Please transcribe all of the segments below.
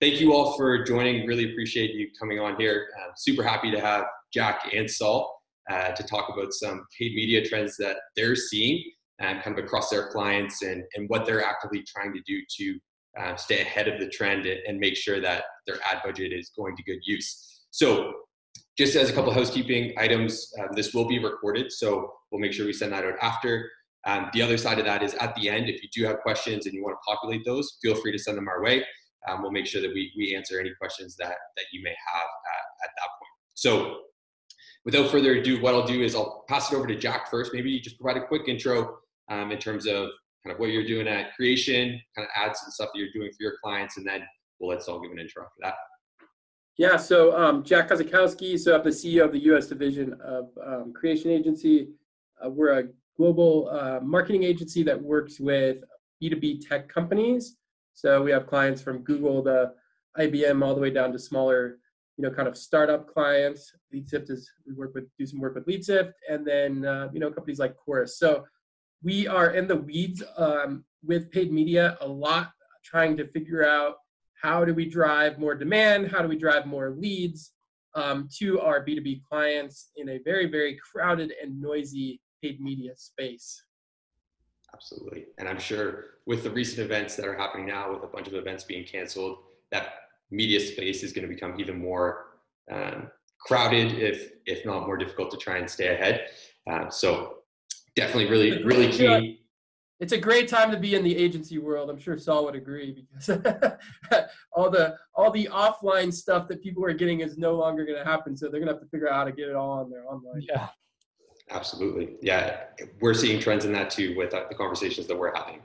thank you all for joining. Really appreciate you coming on here. Super happy to have Jack and Saul to talk about some paid media trends that they're seeing kind of across their clients and what they're actively trying to do to stay ahead of the trend and make sure that their ad budget is going to good use. So just as a couple of housekeeping items, this will be recorded, so we'll make sure we send that out after. The other side of that is at the end, if you do have questions and you want to populate those, feel free to send them our way. We'll make sure that we answer any questions that you may have at that point. So without further ado, what I'll do is I'll pass it over to Jack first. Maybe you just provide a quick intro in terms of kind of what you're doing at Creation, kind of ads and stuff that you're doing for your clients, and then we'll let Saul give an intro after that. Yeah, so Jack Kozakowski, so I'm the CEO of the US division of Creation Agency. We're a global marketing agency that works with B2B tech companies. So we have clients from Google to IBM all the way down to smaller, kind of startup clients. LeadSift is, we work with, do some work with LeadSift, and then, companies like Chorus. So we are in the weeds with paid media a lot, trying to figure out how do we drive more demand, how do we drive more leads to our B2B clients in a very, very crowded and noisy paid media space. Absolutely. And I'm sure with the recent events that are happening now, with a bunch of events being canceled, that media space is going to become even more crowded, if not more difficult to try and stay ahead. So definitely really, really key. It's a great time to be in the agency world. I'm sure Saul would agree, because all the offline stuff that people are getting is no longer going to happen. So they're going to have to figure out how to get it all on their online. Yeah. Absolutely. Yeah. We're seeing trends in that too with the conversations that we're having.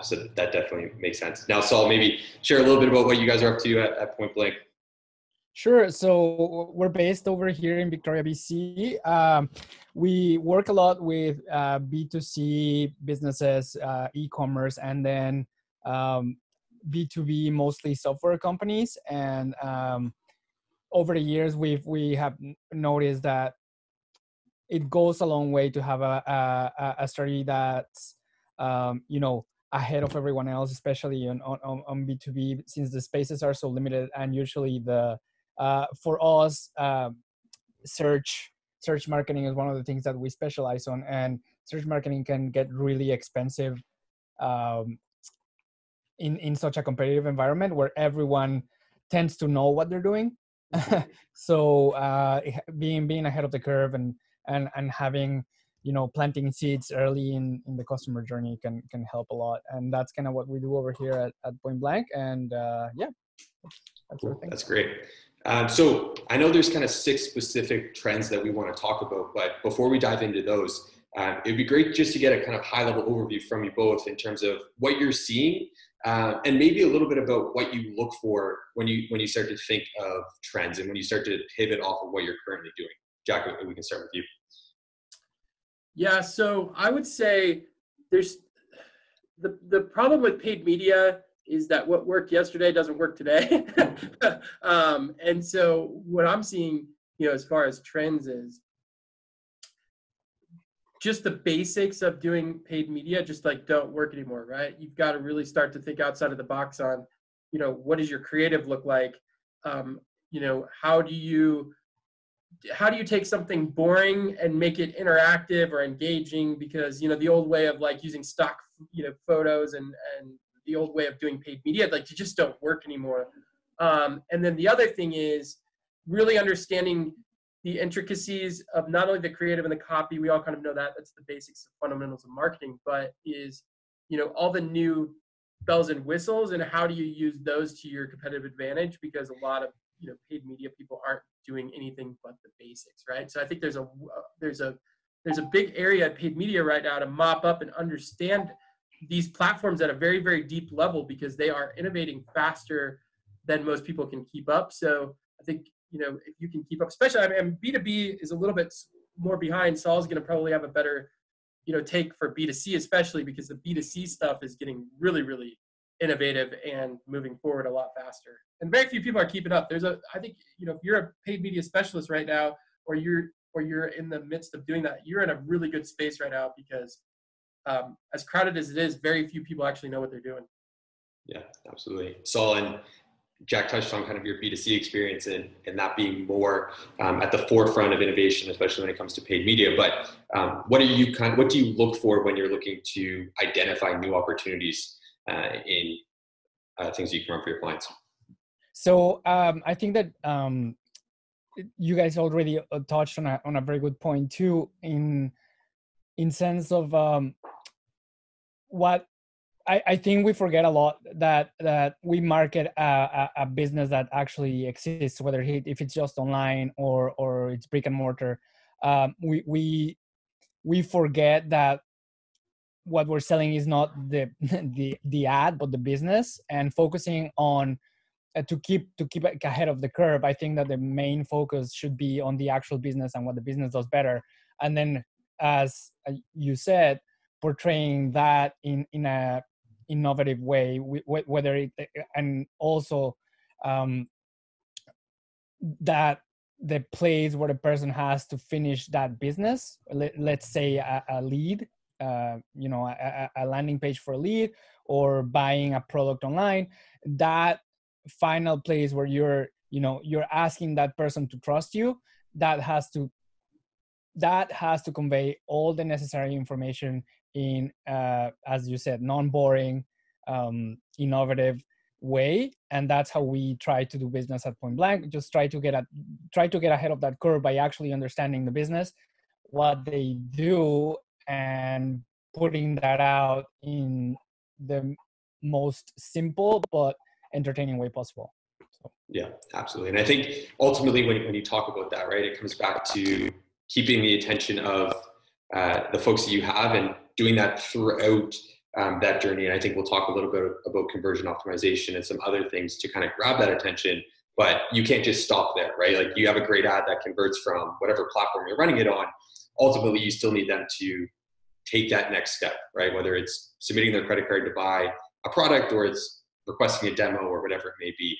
So that definitely makes sense. Now, Saul, maybe share a little bit about what you guys are up to at Point Blank. Sure. So we're based over here in Victoria, BC. We work a lot with B2C businesses, e-commerce, and then B2B, mostly software companies. And over the years, we have noticed that it goes a long way to have a strategy that's ahead of everyone else, especially on B2B, since the spaces are so limited, and usually the for us search marketing is one of the things that we specialize on, and search marketing can get really expensive in such a competitive environment where everyone tends to know what they're doing. So being ahead of the curve and having, planting seeds early in the customer journey can help a lot. And that's kind of what we do over here at Point Blank. And that's great. So I know there's kind of 6 specific trends that we want to talk about, but before we dive into those, it'd be great just to get a kind of high level overview from you both in terms of what you're seeing and maybe a little bit about what you look for when you start to think of trends and when you start to pivot off of what you're currently doing. Jack, we can start with you. Yeah, so I would say there's the problem with paid media is that what worked yesterday doesn't work today. And so what I'm seeing, as far as trends is just the basics of doing paid media just like don't work anymore, right? You've got to really start to think outside of the box on, what does your creative look like? How do you take something boring and make it interactive or engaging? Because, the old way of like using stock, photos and the old way of doing paid media, like you just don't work anymore. And then the other thing is really understanding the intricacies of not only the creative and the copy, we all kind of know that, that's the basics and fundamentals of marketing, but is, all the new bells and whistles, and how do you use those to your competitive advantage? Because a lot of paid media people aren't doing anything but the basics, right? So I think there's a big area of paid media right now to mop up and understand these platforms at a very, very deep level, because they are innovating faster than most people can keep up. So I think, if you can keep up, especially, B2B is a little bit more behind. Saul's going to probably have a better, take for B2C, especially because the B2C stuff is getting really, really innovative and moving forward a lot faster. And very few people are keeping up. I think, if you're a paid media specialist right now, or you're in the midst of doing that, you're in a really good space right now, because as crowded as it is, very few people actually know what they're doing. Yeah, absolutely. Saul, and Jack touched on kind of your B2C experience and that being more at the forefront of innovation, especially when it comes to paid media. But what do you look for when you're looking to identify new opportunities in things that you can run for your clients? So I think that you guys already touched on a very good point too, in sense of what I think we forget a lot that we market a business that actually exists, whether if it's just online or it's brick and mortar. We forget that what we're selling is not the ad, but the business, and focusing on to keep ahead of the curve. I think that the main focus should be on the actual business and what the business does better. And then, as you said, portraying that in a innovative way, whether it, and also that the place where the person has to finish that business, let's say a lead, a landing page for a lead, or buying a product online, that final place where you're asking that person to trust you, that has to convey all the necessary information in, as you said, non-boring, innovative way. And that's how we try to do business at Point Blank. Just try to get ahead of that curve by actually understanding the business, what they do, and putting that out in the most simple but entertaining way possible. So. Yeah, absolutely. And I think ultimately when you talk about that, right, it comes back to keeping the attention of the folks that you have and doing that throughout that journey. And I think we'll talk a little bit about conversion optimization and some other things to kind of grab that attention, but you can't just stop there, right? Like, you have a great ad that converts from whatever platform you're running it on. Ultimately, you still need them to take that next step, right? Whether it's submitting their credit card to buy a product, or it's requesting a demo, or whatever it may be.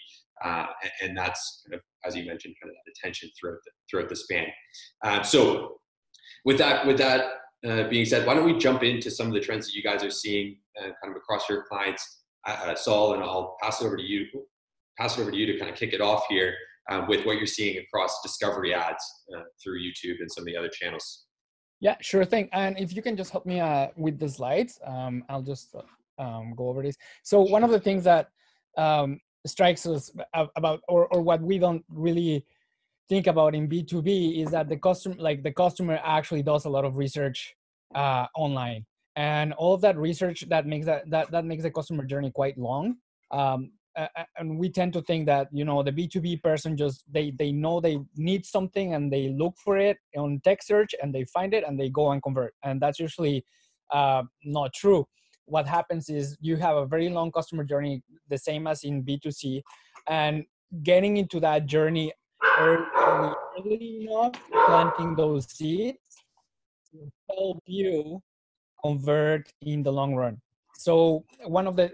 And that's kind of, as you mentioned, kind of that attention throughout the span. So with that being said, why don't we jump into some of the trends that you guys are seeing kind of across your clients, Saul, and I'll pass it over to you. To kind of kick it off here with what you're seeing across discovery ads through YouTube and some of the other channels. Yeah, sure thing. And if you can just help me with the slides, I'll just go over this. So one of the things that strikes us about, or what we don't really think about in B2B, is that the customer actually does a lot of research online, and all of that research that makes the customer journey quite long. And we tend to think that, the B2B person just, they know they need something and they look for it on tech search and they find it and they go and convert. And that's usually not true. What happens is you have a very long customer journey, the same as in B2C, and getting into that journey early enough, planting those seeds, to help you convert in the long run. So one of the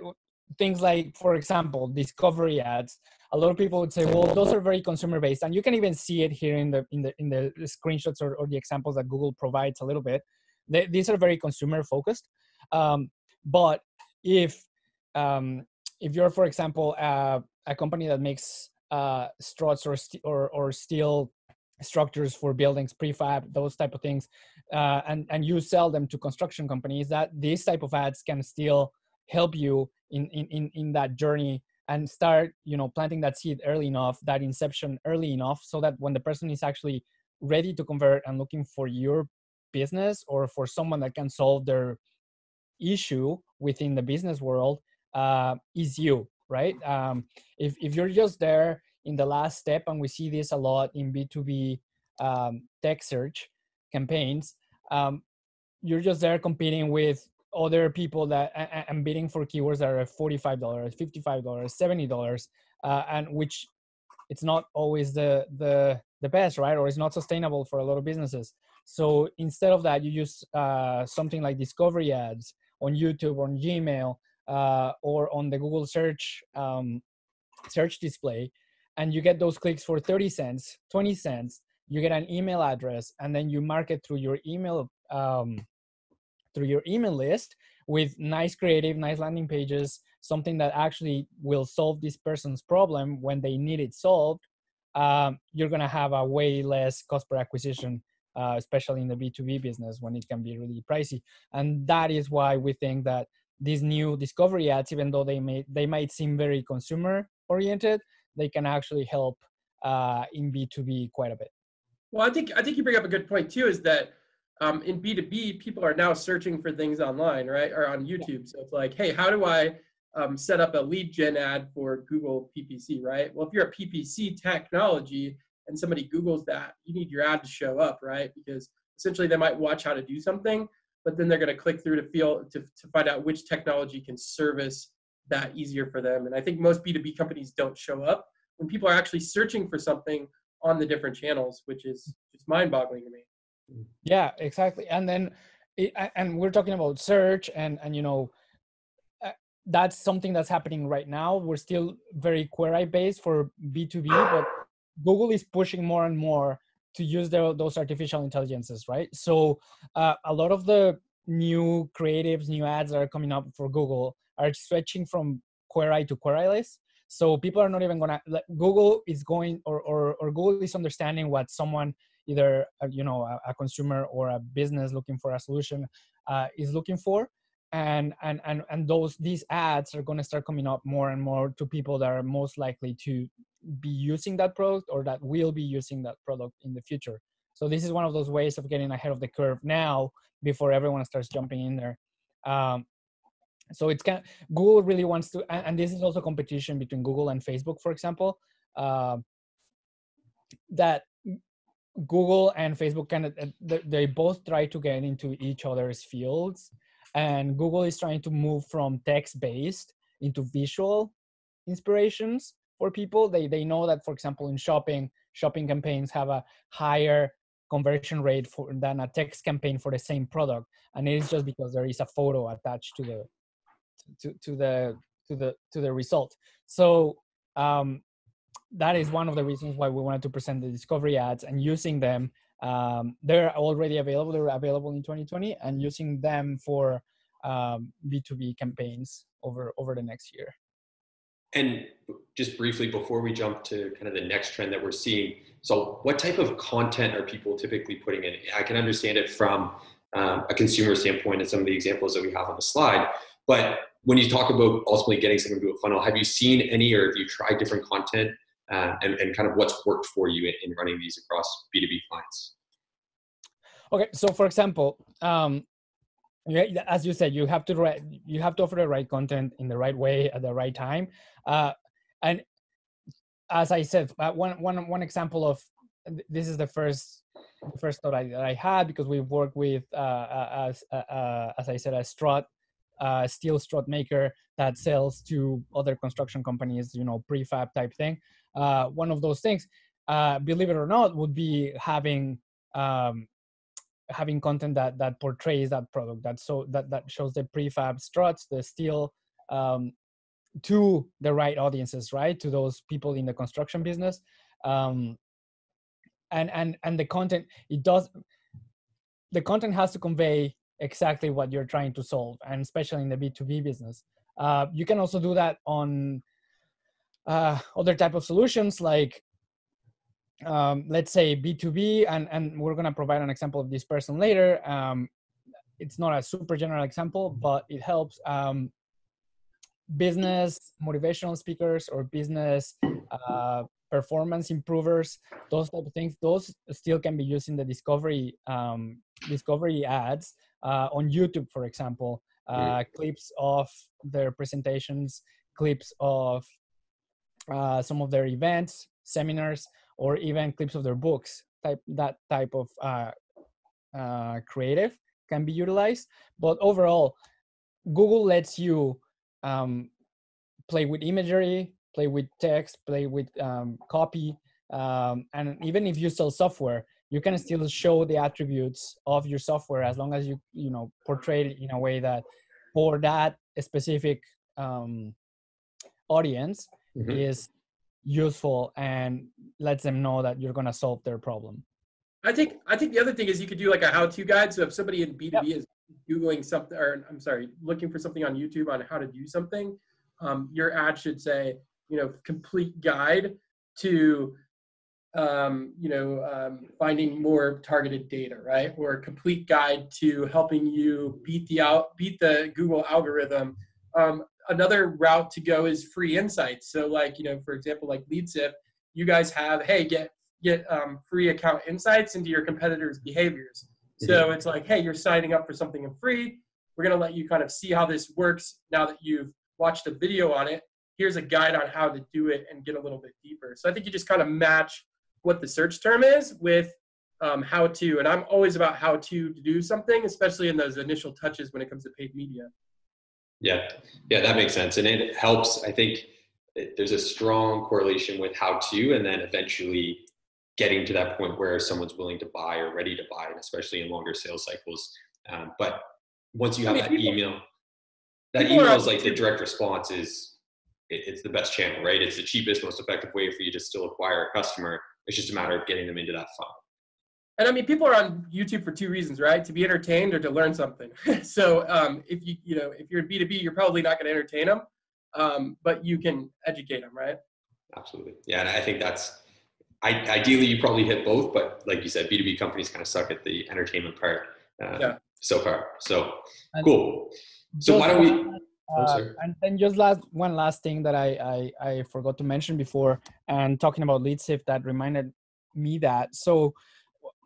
things, like, for example, discovery ads, a lot of people would say, well, those are very consumer based, and you can even see it here in the screenshots or the examples that Google provides a little bit. These are very consumer focused. But if you're, for example, a company that makes struts or steel structures for buildings, prefab, those type of things, and you sell them to construction companies, that these type of ads can still help you in that journey and start, planting that seed early enough, that inception early enough, so that when the person is actually ready to convert and looking for your business or for someone that can solve their issue within the business world, is you, right? If you're just there in the last step, and we see this a lot in B2B tech search campaigns, you're just there competing with other people that and bidding for keywords that are $45, $55, $70, and which it's not always the best, right? Or it's not sustainable for a lot of businesses. So instead of that, you use something like discovery ads on YouTube, on Gmail, or on the Google search display, and you get those clicks for 30 cents, 20 cents. You get an email address, and then you market through your email list with nice creative, nice landing pages, something that actually will solve this person's problem when they need it solved, you're going to have a way less cost per acquisition, especially in the B2B business when it can be really pricey. And that is why we think that these new discovery ads, even though they might seem very consumer oriented, they can actually help in B2B quite a bit. Well, I think you bring up a good point too, is that in B2B, people are now searching for things online, right? Or on YouTube. So it's like, hey, how do I set up a lead gen ad for Google PPC, right? Well, if you're a PPC technology and somebody Googles that, you need your ad to show up, right? Because essentially they might watch how to do something, but then they're going to click through to find out which technology can service that easier for them. And I think most B2B companies don't show up when people are actually searching for something on the different channels, which is just mind-boggling to me. Yeah, exactly. And then, and we're talking about search and you know, that's something that's happening right now. We're still very query based for B2B, but Google is pushing more and more to use those artificial intelligences, right? So a lot of the new creatives, new ads that are coming up for Google are stretching from query to queryless. So people are not even gonna, like, Google is going, or Google is understanding what someone, either you know, a consumer or a business looking for a solution is looking for, and these ads are going to start coming up more and more to people that are most likely to be using that product or that will be using that product in the future. So this is one of those ways of getting ahead of the curve now before everyone starts jumping in there. So it's kind of, Google really wants to, and this is also competition between Google and Facebook, for example, that Google and Facebook they both try to get into each other's fields, and Google is trying to move from text-based into visual inspirations for people. They know that, for example, in shopping campaigns have a higher conversion rate than a text campaign for the same product, and it is just because there is a photo attached to the result. So that is one of the reasons why we wanted to present the discovery ads and using them. They're already available. They were available in 2020, and using them for B2B campaigns over the next year. And just briefly before we jump to kind of the next trend that we're seeing, so what type of content are people typically putting in? I can understand it from a consumer standpoint and some of the examples that we have on the slide, but when you talk about ultimately getting someone to a funnel, have you seen any, or have you tried different content? And kind of what's worked for you in running these across B2B clients? Okay, so for example, as you said, you have to offer the right content in the right way at the right time. And as I said, one example of this is the first thought that I had, because we've worked with as I said, a strut. Steel strut maker that sells to other construction companies, you know, prefab type thing. One of those things, believe it or not, would be having content that portrays that product, that shows the prefab struts, the steel, to the right audiences, right, to those people in the construction business, and the content has to convey exactly what you're trying to solve, and especially in the B2B business. You can also do that on other type of solutions, like let's say B2B, and we're going to provide an example of this person later. It's not a super general example, but it helps. Business motivational speakers or business performance improvers, those type of things, those still can be used in the discovery ads. On YouTube, for example, clips of their presentations, clips of some of their events, seminars, or even clips of their books, that type of creative can be utilized. But overall, Google lets you play with imagery, play with text, play with copy, and even if you sell software, you can still show the attributes of your software as long as you portray it in a way that for that specific audience is useful and lets them know that you're going to solve their problem. I think the other thing is you could do like a how-to guide. So if somebody in B2B is Googling something, or I'm sorry, looking for something on YouTube on how to do something, Your ad should say, you know, complete guide to, finding more targeted data, right? Or complete guide to helping you beat the Google algorithm. Another route to go is free insights. So like, you know, for example, like LeadSift, you guys have, hey, get free account insights into your competitors' behaviors. So it's like, hey, you're signing up for something free. We're going to let you kind of see how this works now that you've watched a video on it. Here's a guide on how to do it and get a little bit deeper. So I think you just kind of match what the search term is with how to. And I'm always about how to do something, especially in those initial touches when it comes to paid media. Yeah. Yeah, that makes sense. And it helps. I think there's a strong correlation with how to, and then eventually getting to that point where someone's willing to buy or ready to buy, and especially in longer sales cycles. But once you have that email is like the direct response it's the best channel, right? It's the cheapest, most effective way for you to still acquire a customer. It's just a matter of getting them into that funnel. And I mean, people are on YouTube for two reasons, right? To be entertained or to learn something. So if you're in B2B, you're probably not going to entertain them, but you can educate them, right? Absolutely. Yeah. And I think that's, ideally you probably hit both, but like you said, B2B companies kind of suck at the entertainment part so far. So cool. So why don't we... and just one last thing that I forgot to mention before, and talking about LeadSift, that reminded me that. So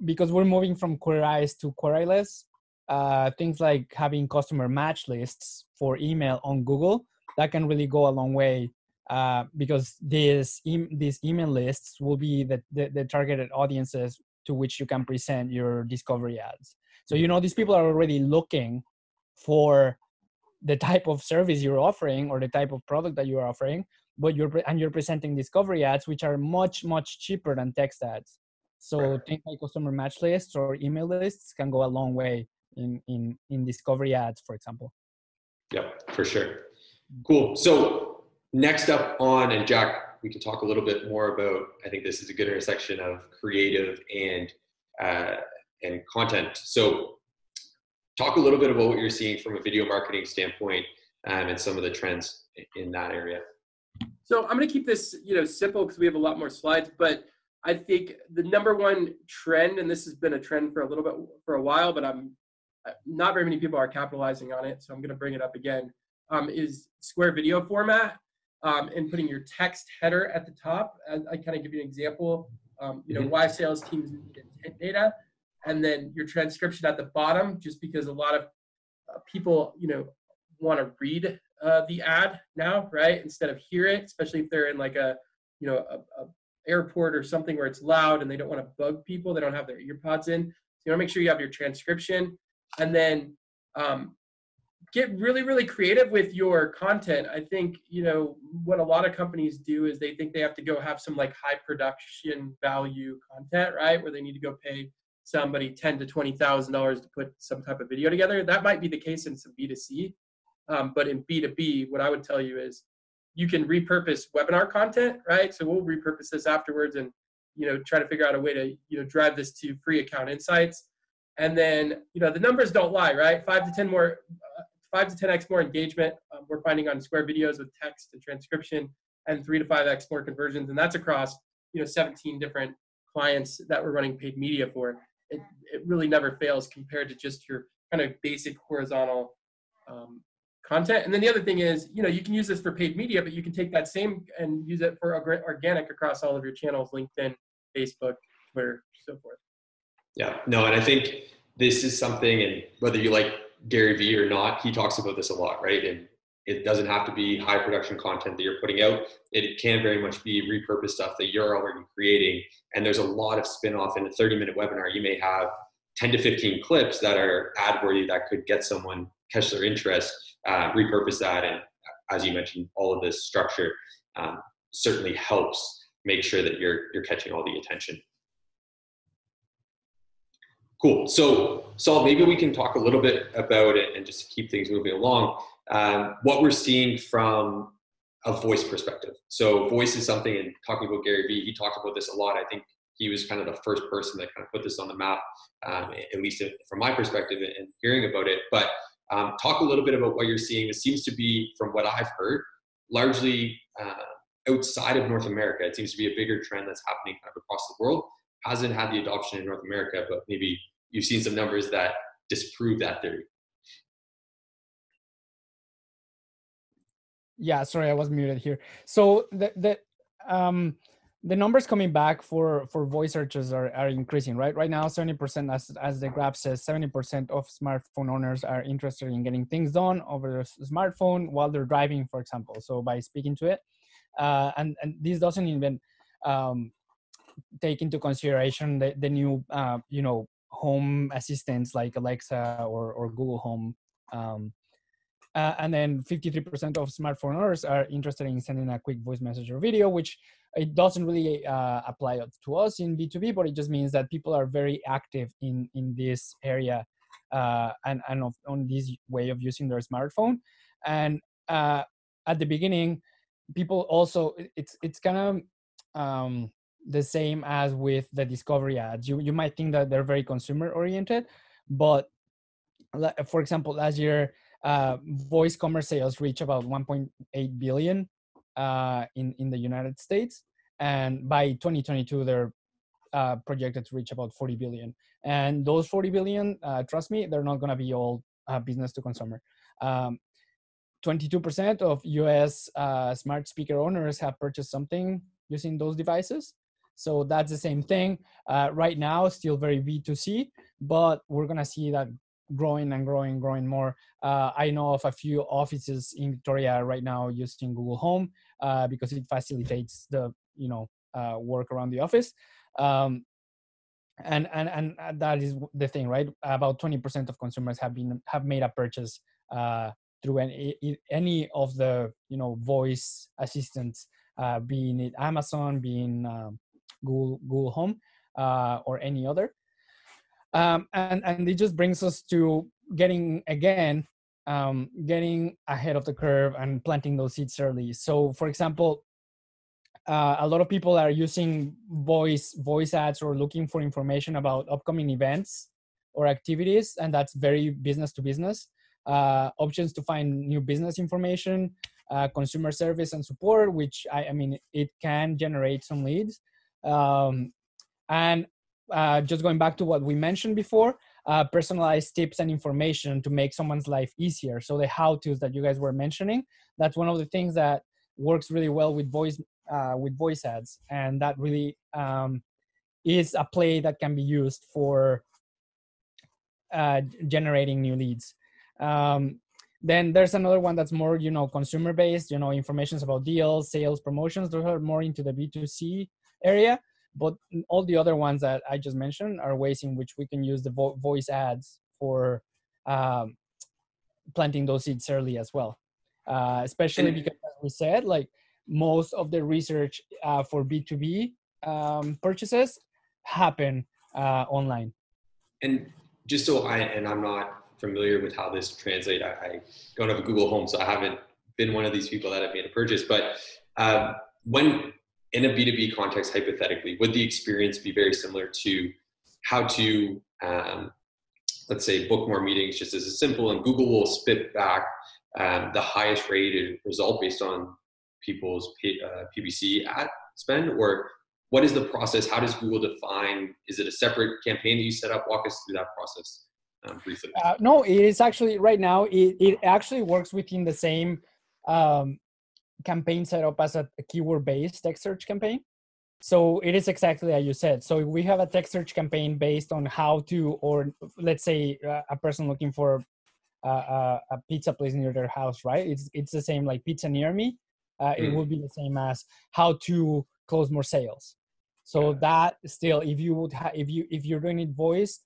because we're moving from queryized to queryless, things like having customer match lists for email on Google, that can really go a long way, because these email lists will be the targeted audiences to which you can present your discovery ads. So, you know, these people are already looking for the type of service you're offering or the type of product that you are offering, but you're presenting discovery ads, which are much, much cheaper than text ads. So Things like customer match lists or email lists can go a long way in discovery ads, for example. Yep, for sure. Cool. So next up on, and Jack, we can talk a little bit more about, I think this is a good intersection of creative and content. So talk a little bit about what you're seeing from a video marketing standpoint, and some of the trends in that area. So I'm going to keep this, simple because we have a lot more slides, but I think the number one trend, and this has been a trend for a while, but not very many people are capitalizing on it. So I'm going to bring it up again, is square video format, and putting your text header at the top. I kind of give you an example, why sales teams need intent data. And then your transcription at the bottom, just because a lot of people, want to read the ad now, right? Instead of hear it, especially if they're in like a airport or something where it's loud and they don't want to bug people. They don't have their earpods in. So you want to make sure you have your transcription, and then get really, really creative with your content. I think, what a lot of companies do is they think they have to go have some like high production value content, right? Where they need to go pay somebody $10,000 to $20,000 to put some type of video together. That might be the case in some B2C, but in B2B, what I would tell you is you can repurpose webinar content, right? So we'll repurpose this afterwards and, try to figure out a way to, drive this to free account insights. And then, the numbers don't lie, right? 5 to 10x more engagement we're finding on square videos with text and transcription, and 3 to 5x more conversions. And that's across, 17 different clients that we're running paid media for. It really never fails compared to just your kind of basic horizontal content. And then the other thing is, you can use this for paid media, but you can take that same and use it for organic across all of your channels, LinkedIn, Facebook, Twitter, so forth. Yeah, no, and I think this is something, and whether you like Gary Vee or not, he talks about this a lot, right? And it doesn't have to be high production content that you're putting out. It can very much be repurposed stuff that you're already creating. And there's a lot of spin-off in a 30-minute webinar. You may have 10 to 15 clips that are ad-worthy that could get someone, catch their interest, repurpose that. And as you mentioned, all of this structure certainly helps make sure that you're catching all the attention. Cool. So Saul, maybe we can talk a little bit about it, and just to keep things moving along, what we're seeing from a voice perspective. So voice is something, and talking about Gary Vee, he talked about this a lot. I think he was kind of the first person that kind of put this on the map, at least from my perspective and hearing about it. But talk a little bit about what you're seeing. It seems to be, from what I've heard, largely outside of North America. It seems to be a bigger trend that's happening kind of across the world. Hasn't had the adoption in North America, but maybe you've seen some numbers that disprove that theory. Yeah, sorry, I was muted here. So the numbers coming back for voice searches are increasing, right? Right now, 70%, as the graph says, 70% of smartphone owners are interested in getting things done over their smartphone while they're driving, for example. So by speaking to it, and this doesn't even take into consideration the new, home assistants like Alexa or Google Home. And then 53% of smartphone owners are interested in sending a quick voice message or video, which it doesn't really apply to us in B2B, but it just means that people are very active in this area and on this way of using their smartphone. And at the beginning, people also, it's kind of the same as with the discovery ads. You might think that they're very consumer oriented, but for example, last year, voice commerce sales reach about 1.8 billion in the United States, and by 2022 they're projected to reach about 40 billion. And those 40 billion, trust me, they're not going to be all business to consumer. 22% of US smart speaker owners have purchased something using those devices. So that's the same thing. Right now, still very B2C, but we're going to see that growing and growing more. I know of a few offices in Victoria right now using Google Home because it facilitates the work around the office, and that is the thing, right? About 20% of consumers have made a purchase through any of the voice assistants, being it Amazon, being Google Home, or any other. And it just brings us to getting ahead of the curve and planting those seeds early. So, for example, a lot of people are using voice ads or looking for information about upcoming events or activities, and that's very business to business. Options to find new business information, consumer service and support, which I mean, it can generate some leads, and just going back to what we mentioned before, personalized tips and information to make someone's life easier. So the how-tos that you guys were mentioning, that's one of the things that works really well with voice ads. And that really is a play that can be used for generating new leads. Then there's another one that's more, consumer-based, information about deals, sales, promotions. Those are more into the B2C area. But all the other ones that I just mentioned are ways in which we can use the voice ads for planting those seeds early as well. Especially because, as we said, like most of the research for B2B purchases happen online. And just so I'm not familiar with how this translates, I don't have a Google Home, so I haven't been one of these people that have made a purchase. But when in a B2B context, hypothetically, would the experience be very similar to how to, let's say, book more meetings, just as a simple, and Google will spit back the highest rated result based on people's PPC ad spend? Or what is the process? How does Google define? Is it a separate campaign that you set up? Walk us through that process briefly. No, it is actually, right now, it actually works within the same campaign set up as a keyword-based text search campaign. So it is exactly as you said. So we have a text search campaign based on how to, or let's say a person looking for a pizza place near their house, right? It's the same, like pizza near me. It would be the same as how to close more sales. So that still, if you're doing it voice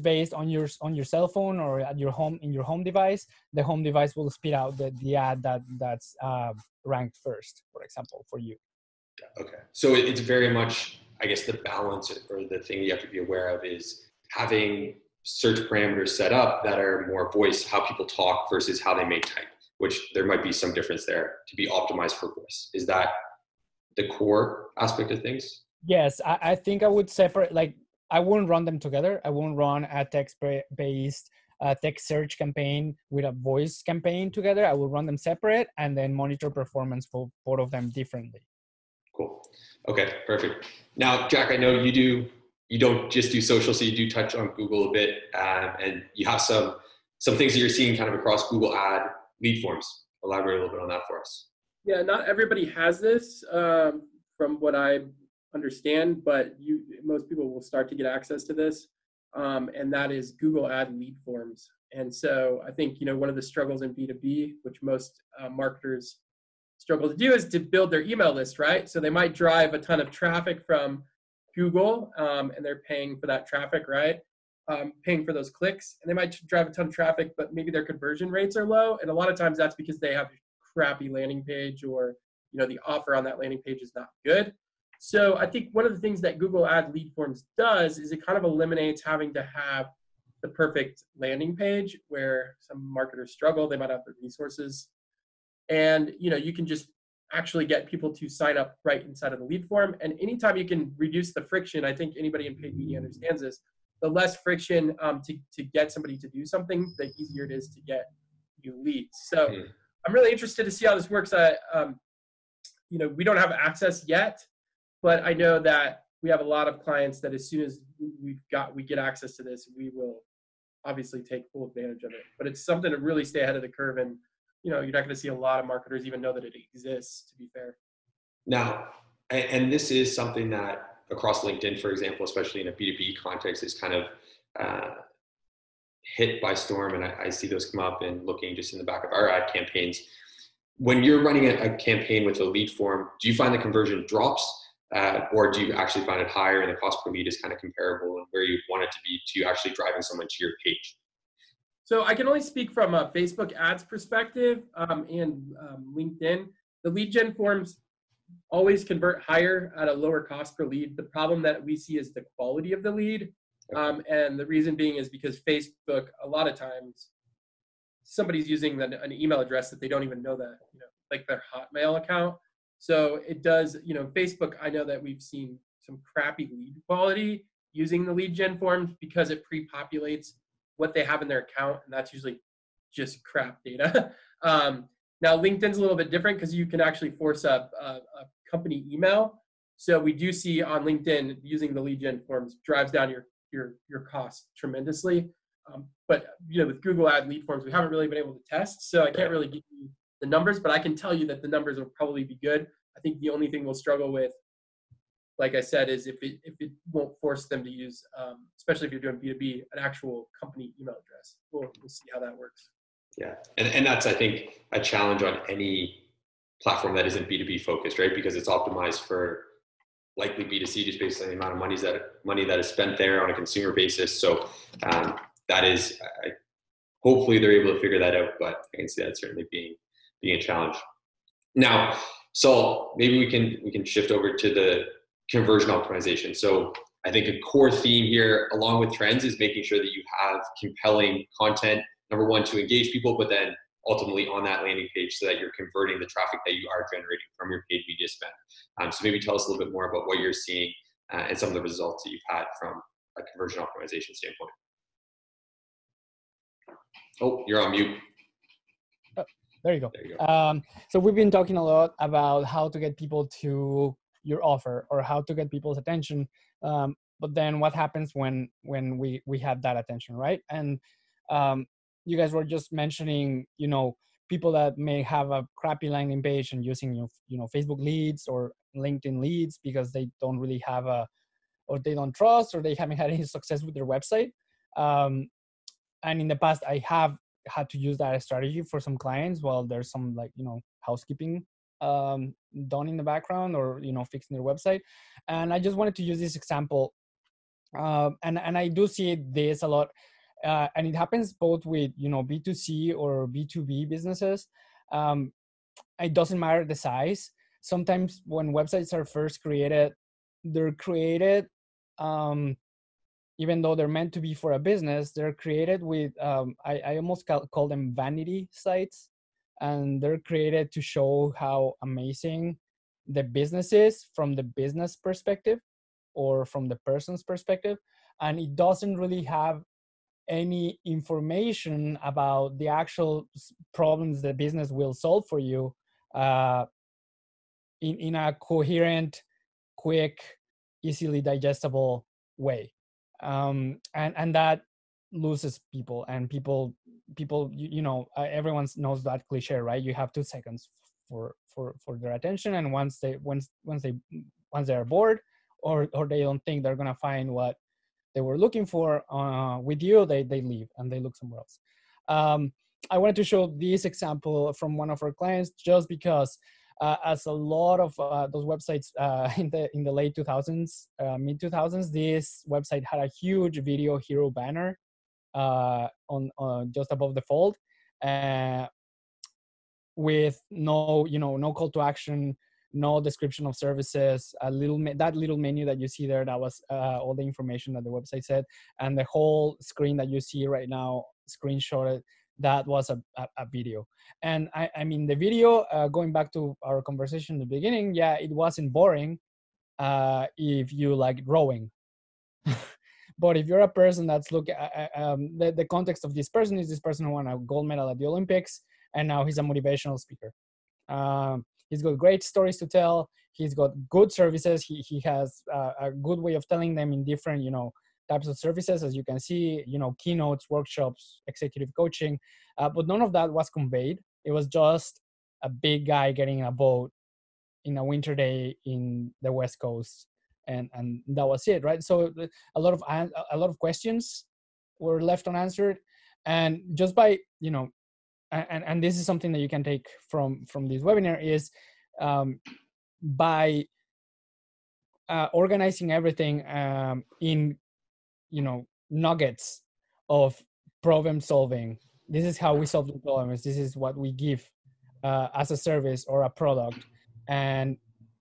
based on your cell phone or at your home, in your home device, the home device will spit out the ad that's ranked first, for example, for you. Okay, so it's very much, I guess, the balance or the thing you have to be aware of is having search parameters set up that are more voice, how people talk versus how they may type, which there might be some difference there to be optimized for voice. Is that the core aspect of things? Yes, I think I would separate, like, I wouldn't run them together. I wouldn't run a text-based a text search campaign with a voice campaign together. I will run them separate and then monitor performance for both of them differently. Cool. Okay, perfect. Now, Jack, I know you don't just do social, so you do touch on Google a bit, and you have some things that you're seeing kind of across Google ad lead forms. Elaborate a little bit on that for us. Yeah, not everybody has this from what I understand, but most people will start to get access to this, and that is Google ad lead forms. And so I think, one of the struggles in B2B, which most marketers struggle to do, is to build their email list, right? So they might drive a ton of traffic from Google, and they're paying for that traffic, right? Paying for those clicks, and they might drive a ton of traffic, but maybe their conversion rates are low. And a lot of times that's because they have a crappy landing page, or, the offer on that landing page is not good. So I think one of the things that Google Ad Lead Forms does is it kind of eliminates having to have the perfect landing page, where some marketers struggle. They might have the resources, and, you can just actually get people to sign up right inside of the lead form. And anytime you can reduce the friction, I think anybody in paid media understands this, the less friction to get somebody to do something, the easier it is to get new leads. So I'm really interested to see how this works. We don't have access yet, but I know that we have a lot of clients that as soon as we get access to this, we will obviously take full advantage of it. But it's something to really stay ahead of the curve, and you're not going to see a lot of marketers even know that it exists, to be fair. Now, and this is something that across LinkedIn, for example, especially in a B2B context, is kind of hit by storm. And I see those come up and looking just in the back of our ad campaigns. When you're running a campaign with a lead form, do you find the conversion drops, or do you actually find it higher and the cost per lead is kind of comparable and where you want it to be to actually driving someone to your page? So I can only speak from a Facebook ads perspective and LinkedIn. The lead gen forms always convert higher at a lower cost per lead. The problem that we see is the quality of the lead. And the reason being is because Facebook, a lot of times, somebody's using an email address that they don't even know that, like their Hotmail account. So it does, Facebook, I know that we've seen some crappy lead quality using the lead gen forms because it pre-populates what they have in their account, and that's usually just crap data. Now LinkedIn's a little bit different because you can actually force up a company email. So we do see on LinkedIn using the lead gen forms drives down your cost tremendously. But with Google Ad Lead Forms, we haven't really been able to test, so I can't really give you the numbers, but I can tell you that the numbers will probably be good. I think the only thing we'll struggle with, like I said, is if it won't force them to use, especially if you're doing B2B, an actual company email address. We'll see how that works. Yeah, and that's, I think, a challenge on any platform that isn't B2B focused, right? Because it's optimized for likely B2C just based on the amount of money that is spent there on a consumer basis. So that is, hopefully they're able to figure that out, but I can see that certainly being a challenge. Now, Saul, maybe we can shift over to the conversion optimization. So I think a core theme here, along with trends, is making sure that you have compelling content, number one, to engage people, but then ultimately on that landing page so that you're converting the traffic that you are generating from your paid media spend. So maybe tell us a little bit more about what you're seeing and some of the results that you've had from a conversion optimization standpoint. Oh, you're on mute. Oh, there you go. So we've been talking a lot about how to get people to your offer or how to get people's attention. But then what happens when we have that attention, right? And you guys were just mentioning, people that may have a crappy landing page and using, Facebook leads or LinkedIn leads because they don't really have or they don't trust, or they haven't had any success with their website. And in the past, I have had to use that strategy for some clients while there's some housekeeping done in the background, or fixing their website. And I just wanted to use this example, and I do see this a lot, and it happens both with B2C or B2B businesses. It doesn't matter the size. Sometimes when websites are first created, they're created, even though they're meant to be for a business, they're created with I almost call them vanity sites. And they're created to show how amazing the business is from the business perspective or from the person's perspective. And it doesn't really have any information about the actual problems the business will solve for you in a coherent, quick, easily digestible way. And that loses people, and people, you know, everyone knows that cliche, right? You have 2 seconds for their attention, and once they are bored or they don't think they're gonna find what they were looking for with you, they leave and they look somewhere else. I wanted to show this example from one of our clients just because as a lot of those websites in the late 2000s, mid 2000s, this website had a huge video hero banner on just above the fold, with no call to action, no description of services, that little menu that you see there, that was all the information that the website said, and the whole screen that you see right now screenshotted. That was a video. And I mean, the video, going back to our conversation in the beginning, yeah, it wasn't boring if you like drawing. But if you're a person that's looking, the context of this person who won a gold medal at the Olympics, and now he's a motivational speaker. He's got great stories to tell. He's got good services. He has a good way of telling them in different, types of services, as you can see, keynotes, workshops, executive coaching, but none of that was conveyed. It was just a big guy getting in a boat in a winter day in the West Coast, and that was it, right? So a lot of questions were left unanswered, and just by and this is something that you can take from this webinar is by organizing everything in nuggets of problem solving. This is how we solve the problems. This is what we give as a service or a product. And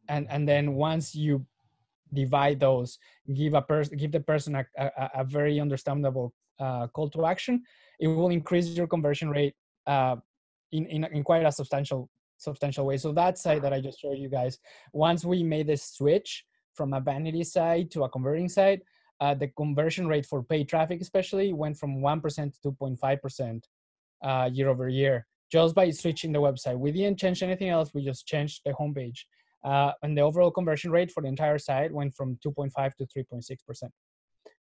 then once you divide those, give the person a very understandable call to action, it will increase your conversion rate in quite a substantial way. So that side that I just showed you guys, once we made the switch from a vanity side to a converting side, the conversion rate for paid traffic especially went from 1% to 2.5% year over year, just by switching the website. We didn't change anything else. We just changed the homepage. And the overall conversion rate for the entire site went from 2.5 to 3.6%.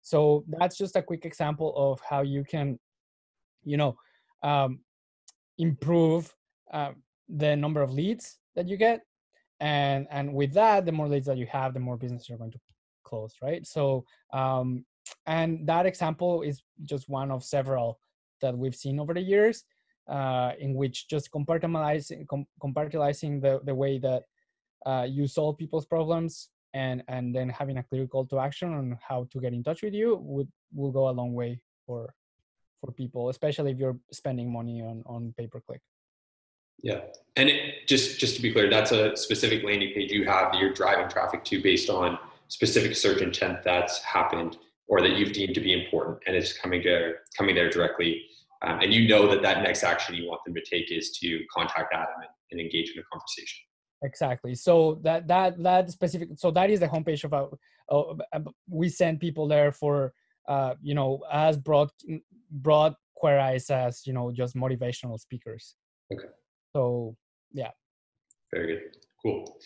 So that's just a quick example of how you can, improve the number of leads that you get. And with that, the more leads that you have, the more business you're going to close, right? So and that example is just one of several that we've seen over the years, in which just compartmentalizing the way that you solve people's problems, and then having a clear call to action on how to get in touch with you will go a long way for people, especially if you're spending money on pay-per-click. Yeah, and just to be clear, that's a specific landing page you have that you're driving traffic to based on specific search intent that's happened or that you've deemed to be important, and it's coming there directly. And that next action you want them to take is to contact Adam and engage in a conversation. Exactly. So that is the homepage of we send people there for, as broad queries as, just motivational speakers. Okay. So, yeah. Very good. Cool.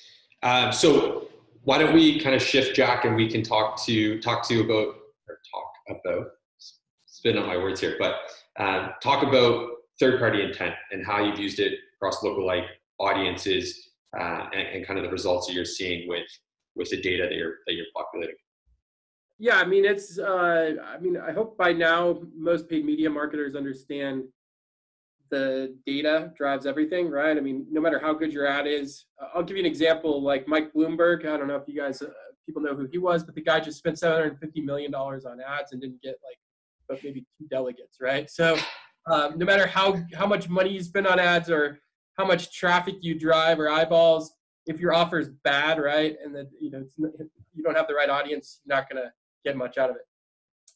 So, why don't we kind of shift, Jack, and we can talk about, spin on my words here, but talk about third-party intent and how you've used it across lookalike audiences and kind of the results that you're seeing with the data that you're populating. Yeah, I mean, I hope by now most paid media marketers understand the data drives everything, right? I mean, no matter how good your ad is, I'll give you an example, like Mike Bloomberg. I don't know if you guys, people know who he was, but the guy just spent $750 million on ads and didn't get but maybe 2 delegates, right? So no matter how much money you spend on ads or how much traffic you drive or eyeballs, if your offer is bad, right? And then, you don't have the right audience, you're not gonna get much out of it.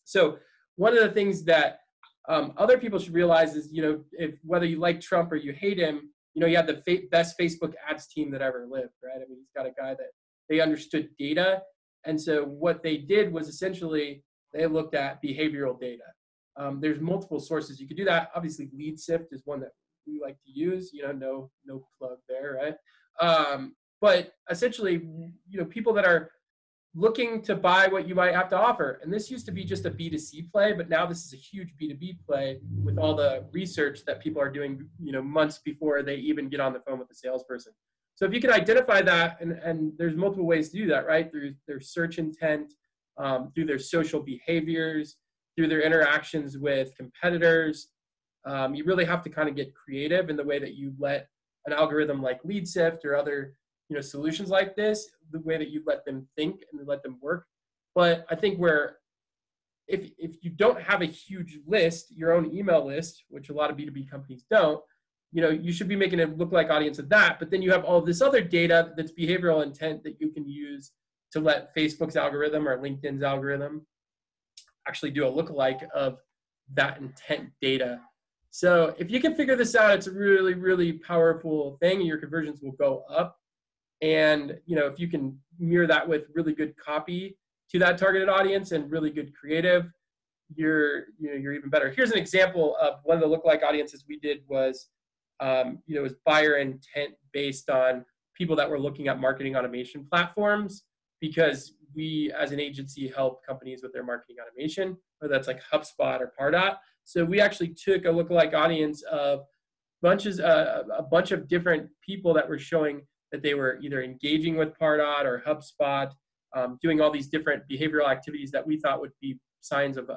So one of the things that other people should realize is, whether you like Trump or you hate him, you have the best Facebook ads team that ever lived, right? I mean, he's got a guy that they understood data. And so what they did was essentially they looked at behavioral data. There's multiple sources you could do that. Obviously, LeadSift is one that we like to use. You know, no plug there, right? But essentially, you know, people that are looking to buy what you might have to offer. And this used to be just a B2C play, but now this is a huge B2B play with all the research that people are doing, you know, months before they even get on the phone with the salesperson. So if you can identify that, and there's multiple ways to do that, right? Through their search intent, through their social behaviors, through their interactions with competitors. You really have to kind of get creative in the way that you let an algorithm like LeadSift or other, you know, solutions like this, the way that you let them think and let them work. But I think where if you don't have a huge list, your own email list, which a lot of B2B companies don't, you know, you should be making a lookalike audience of that. But then you have all this other data that's behavioral intent that you can use to let Facebook's algorithm or LinkedIn's algorithm actually do a lookalike of that intent data. So if you can figure this out, it's a really, really powerful thing, and your conversions will go up. And, you know, if you can mirror that with really good copy to that targeted audience and really good creative, you're even better. Here's an example of one of the lookalike audiences we did was, you know, it was buyer intent based on people that were looking at marketing automation platforms, because we as an agency help companies with their marketing automation, whether that's like HubSpot or Pardot. So we actually took a lookalike audience of a bunch of different people that were showing that they were either engaging with Pardot or HubSpot, doing all these different behavioral activities that we thought would be signs of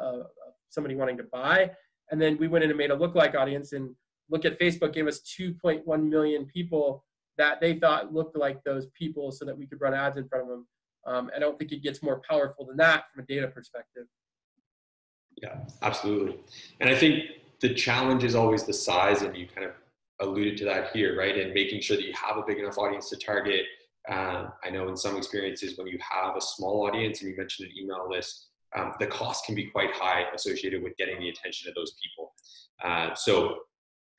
somebody wanting to buy. And then we went in and made a lookalike audience, and look at Facebook gave us 2.1 million people that they thought looked like those people, so that we could run ads in front of them. I don't think it gets more powerful than that from a data perspective. Yeah, absolutely. And I think the challenge is always the size, and you kind of alluded to that here, right? And making sure that you have a big enough audience to target. I know in some experiences when you have a small audience, and you mentioned an email list, the cost can be quite high associated with getting the attention of those people. So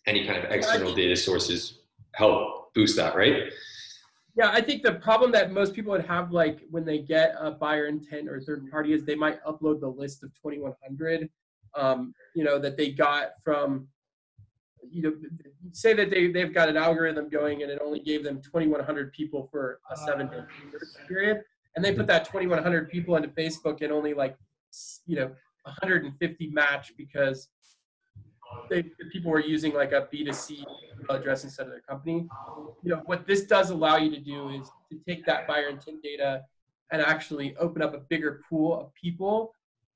any kind of external data sources help boost that, right? Yeah, I think the problem that most people would have, like when they get a buyer intent or third party, is they might upload the list of 2,100, you know, that they got from, you know, say that they've got an algorithm going and it only gave them 2,100 people for a 7-day period. And they put that 2,100 people into Facebook and only, like, you know, 150 match, because people were using like a B2C address instead of their company. You know, what this does allow you to do is to take that buyer intent data and actually open up a bigger pool of people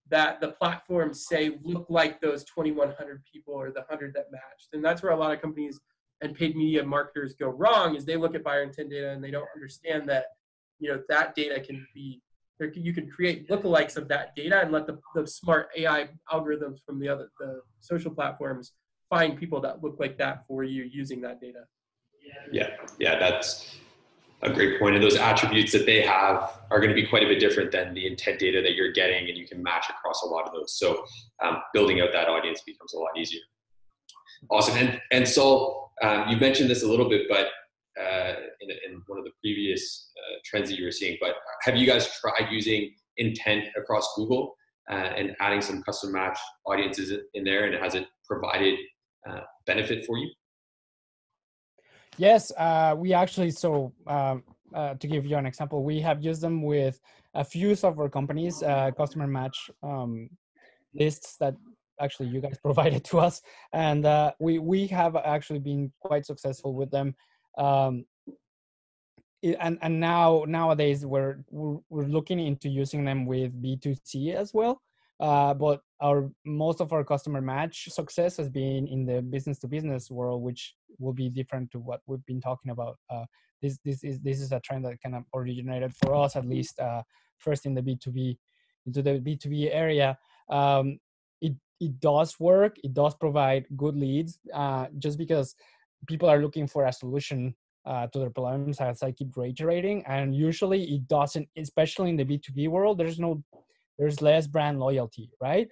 that the platforms say look like those 2,100 people or the 100 that matched. And that's where a lot of companies and paid media marketers go wrong, is they look at buyer intent data and they don't understand that, you know, that data can be, you can create lookalikes of that data and let the smart AI algorithms from the social platforms find people that look like that for you using that data. Yeah, that's a great point. And those attributes that they have are going to be quite a bit different than the intent data that you're getting, and you can match across a lot of those. So building out that audience becomes a lot easier. Awesome. And Saul, you mentioned this a little bit, but in one of the previous trends that you were seeing, but have you guys tried using intent across Google and adding some custom match audiences in there, and has it provided benefit for you? Yes, we actually, to give you an example, we have used them with a few software companies, customer match lists that actually you guys provided to us. And we have actually been quite successful with them. And nowadays we're looking into using them with B2C as well. But most of our customer match success has been in the business to business world, which will be different to what we've been talking about. This is a trend that kind of originated for us, at least first in the B2B, into the B2B area. It does work. It does provide good leads, just because people are looking for a solution to their problems, as I keep reiterating. And usually it doesn't, especially in the B2B world, there's less brand loyalty, right?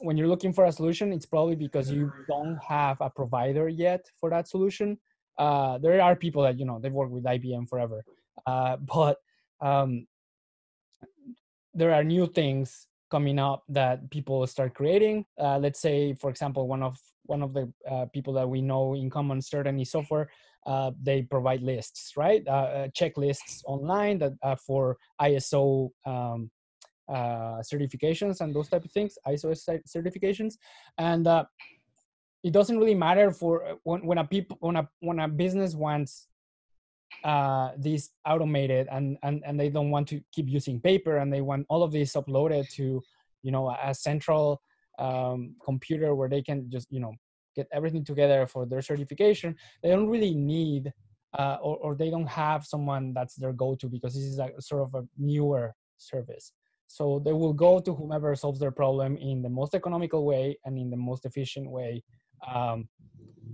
When you're looking for a solution, it's probably because you don't have a provider yet for that solution. There are people that, you know, they've worked with IBM forever, but there are new things coming up that people start creating. Let's say, for example, one of the people that we know in common start any software, they provide lists, right? Checklists online that are for ISO certifications and those type of things, ISO certifications. And it doesn't really matter for when a business wants these automated and they don't want to keep using paper, and they want all of this uploaded to, you know, a central computer where they can just, you know, get everything together for their certification. They don't really need or they don't have someone that's their go-to, because this is a sort of a newer service. So they will go to whomever solves their problem in the most economical way and in the most efficient way.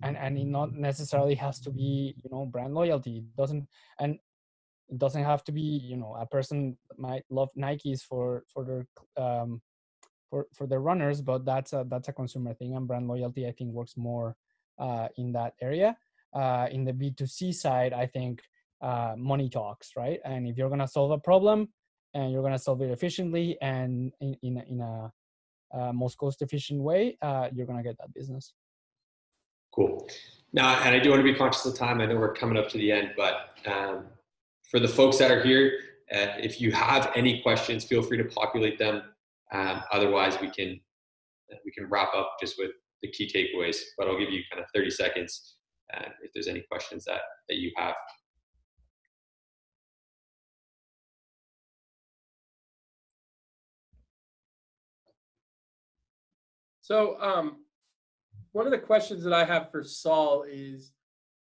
And it not necessarily has to be, you know, brand loyalty. It doesn't, and it doesn't have to be, you know, a person might love Nikes for their runners, but that's a consumer thing, and brand loyalty, I think, works more in that area. In the B2C side, I think money talks, right? And if you're gonna solve a problem, and you're gonna solve it efficiently and in a most cost-efficient way, you're gonna get that business. Cool. Now, and I do want to be conscious of time. I know we're coming up to the end, but for the folks that are here, if you have any questions, feel free to populate them. Otherwise, we can wrap up just with the key takeaways. But I'll give you kind of 30 seconds if there's any questions that you have. So, one of the questions that I have for Saul is,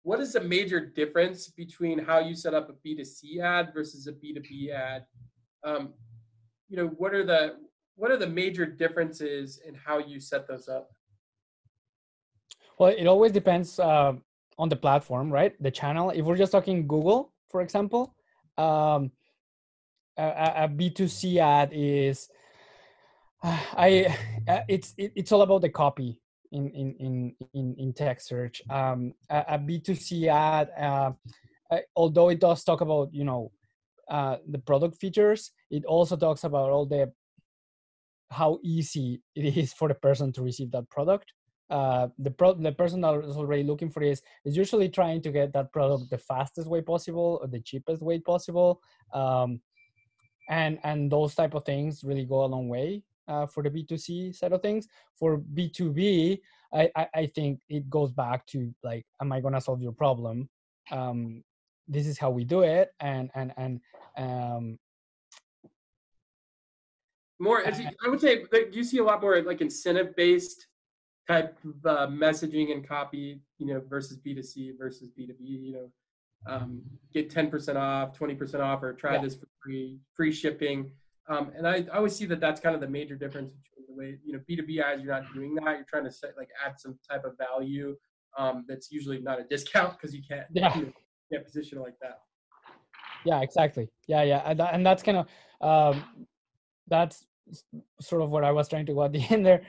what is the major difference between how you set up a B2C ad versus a B2B ad? You know, what are the major differences in how you set those up? Well, it always depends on the platform, right? The channel. If we're just talking Google, for example, a B2C ad is it's all about the copy. In text search, a B2C ad, although it does talk about, you know, the product features, it also talks about how easy it is for the person to receive that product. The person that is already looking for this is usually trying to get that product the fastest way possible or the cheapest way possible, and those type of things really go a long way. For the B2C side of things. For B2B, I think it goes back to, like, am I gonna solve your problem? This is how we do it, and more. I would say that you see a lot more like incentive-based type of messaging and copy, you know, versus B2C versus B2B. You know, get 10% off, 20% off, or try this for free shipping. And I always see that's kind of the major difference between the way, you know, B2B ads, you're not doing that. You're trying to add some type of value that's usually not a discount, because you can't, you know, can't position it like that. Yeah, exactly. Yeah. And that's kind of, that's sort of what I was trying to go at the end there.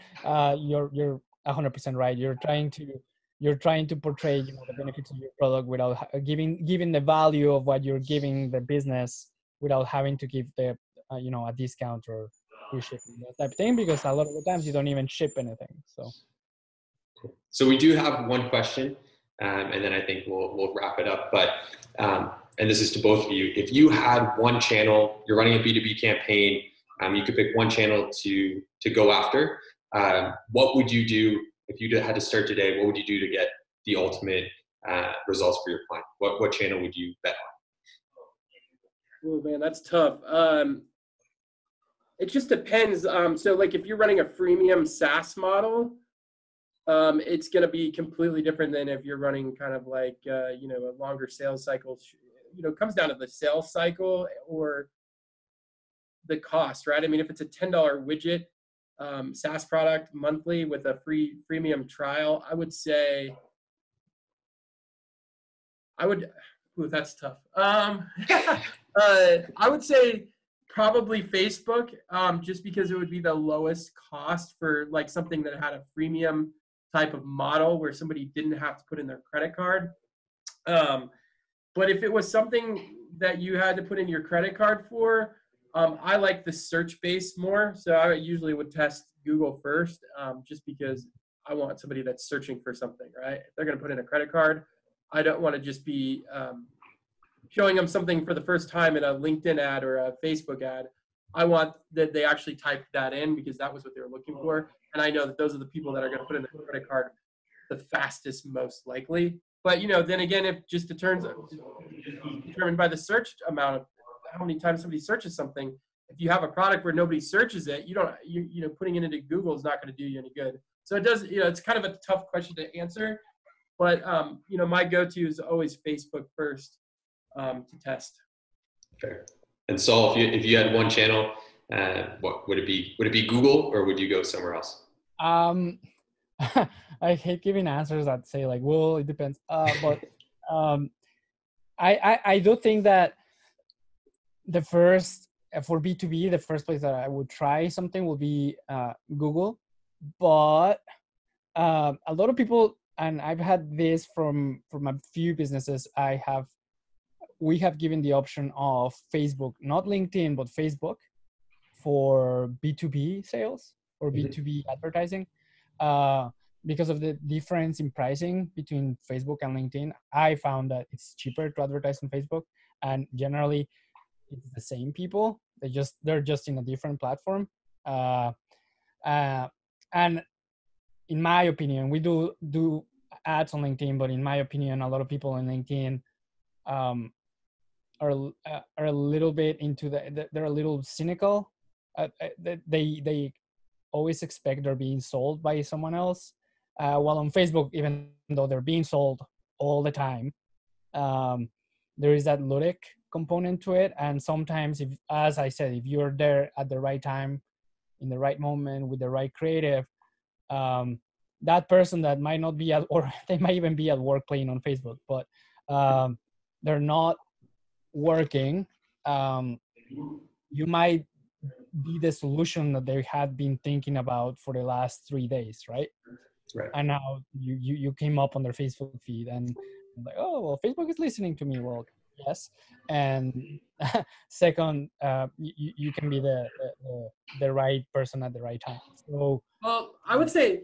You're 100% right. You're trying to portray, you know, the benefits of your product without giving the value of what you're giving the business, without having to give the, you know, a discount or free shipping, that type of thing, because a lot of the times you don't even ship anything. So we do have one question, and then I think we'll wrap it up. But and this is to both of you. If you had one channel, you're running a B2B campaign, you could pick one channel to go after. What would you do if you had to start today? What would you do to get the ultimate results for your client? What channel would you bet on? Oh man, that's tough. It just depends. So like if you're running a freemium SaaS model, it's going to be completely different than if you're running kind of like, you know, a longer sales cycle. You know, it comes down to the sales cycle or the cost, right? I mean, if it's a $10 widget SaaS product monthly with a free freemium trial, I would say that's tough. I would say probably Facebook, just because it would be the lowest cost for like something that had a freemium type of model where somebody didn't have to put in their credit card. But if it was something that you had to put in your credit card for, I like the search base more, so I usually would test Google first, just because I want somebody that's searching for something, right? If they're going to put in a credit card, I don't want to just be showing them something for the first time in a LinkedIn ad or a Facebook ad. I want that they actually type that in because that was what they were looking for, and I know that those are the people that are going to put in the credit card the fastest, most likely. But you know, then again, if just determined by the search amount of how many times somebody searches something. If you have a product where nobody searches it, you know, putting it into Google is not going to do you any good. So it does, you know, it's kind of a tough question to answer, but you know, my go-to is always Facebook first to test. Fair. And Saul, if you had one channel, what would it be? Would it be Google or would you go somewhere else? I hate giving answers that say like, well, it depends. But I do think that the first, for B2B, the first place that I would try something will be Google. But a lot of people, and I've had this from a few businesses, we have given the option of Facebook, not LinkedIn, but Facebook for B2B sales or B2B advertising. Because of the difference in pricing between Facebook and LinkedIn, I found that it's cheaper to advertise on Facebook, and generally it's the same people. They're just in a different platform. And in my opinion, we do ads on LinkedIn, but in my opinion, a lot of people on LinkedIn are a little bit into they're a little cynical. They always expect they're being sold by someone else. While on Facebook, even though they're being sold all the time, there is that ludic component to it. And sometimes, as I said, if you're there at the right time, in the right moment, with the right creative, that person that might not be at, or they might even be at work playing on Facebook, but they're not working. You might be the solution that they had been thinking about for the last 3 days, right? Right. And now you came up on their Facebook feed, and I'm like, oh, well, Facebook is listening to me. Well, yes. And second, you can be the right person at the right time. So, well, I would say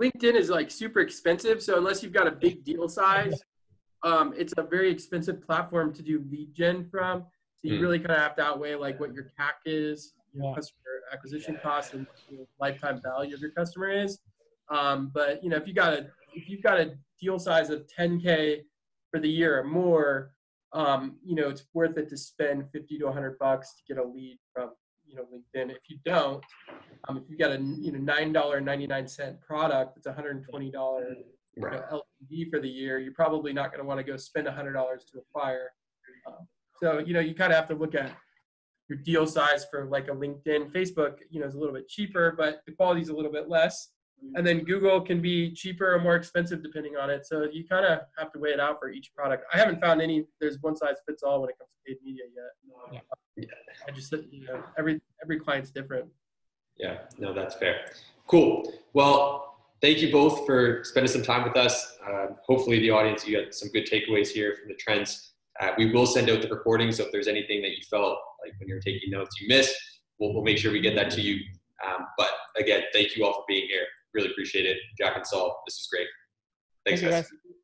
LinkedIn is like super expensive. So unless you've got a big deal size, it's a very expensive platform to do lead gen from. So you really kind of have to outweigh like what your CAC is, your customer acquisition cost, and your lifetime value of your customer is. But you know, if you've got a deal size of 10K for the year or more, you know, it's worth it to spend $50 to $100 to get a lead from, you know, LinkedIn. If you don't, if you've got a, you know, $9.99 product, it's $120 LTV for the year, you're probably not going to want to go spend $100 to acquire. So, you know, you kind of have to look at your deal size for like a LinkedIn. Facebook, you know, is a little bit cheaper, but the quality is a little bit less. And then Google can be cheaper or more expensive depending on it. So you kind of have to weigh it out for each product. I haven't found any, there's one size fits all when it comes to paid media yet. Yeah. I just, you know, every client's different. Yeah, no, that's fair. Cool. Well, thank you both for spending some time with us. Hopefully the audience, you got some good takeaways here from the trends. We will send out the recording. So if there's anything that you felt like when you're taking notes you missed, we'll make sure we get that to you. But again, thank you all for being here. Really appreciate it. Jack and Saul, this is great. Thanks, guys.